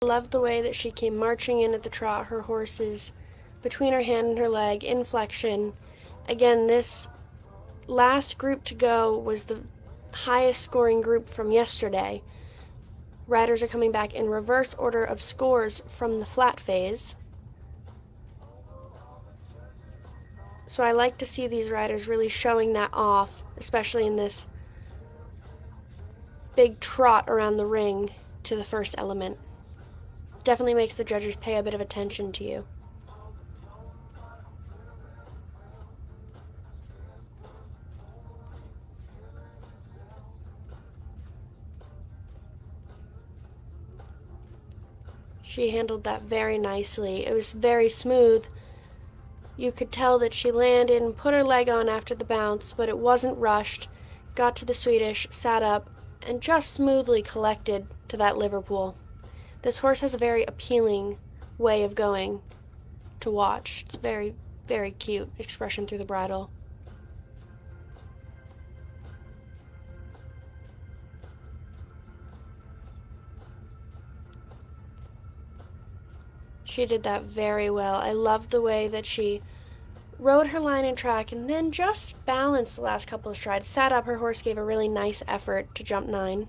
I loved the way that she came marching in at the trot, her horses between her hand and her leg, in flexion. Again, this last group to go was the highest scoring group from yesterday. Riders are coming back in reverse order of scores from the flat phase. So I like to see these riders really showing that off, especially in this big trot around the ring to the first element. Definitely makes the judges pay a bit of attention to you. She handled that very nicely. It was very smooth. You could tell that she landed and put her leg on after the bounce, but it wasn't rushed. Got to the Swedish, sat up, and just smoothly collected to that Liverpool. This horse has a very appealing way of going to watch. It's very, very cute expression through the bridle. She did that very well. I loved the way that she rode her line and track and then just balanced the last couple of strides. Sat up, her horse gave a really nice effort to jump 9.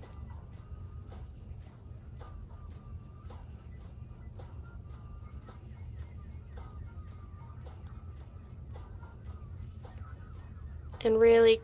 And really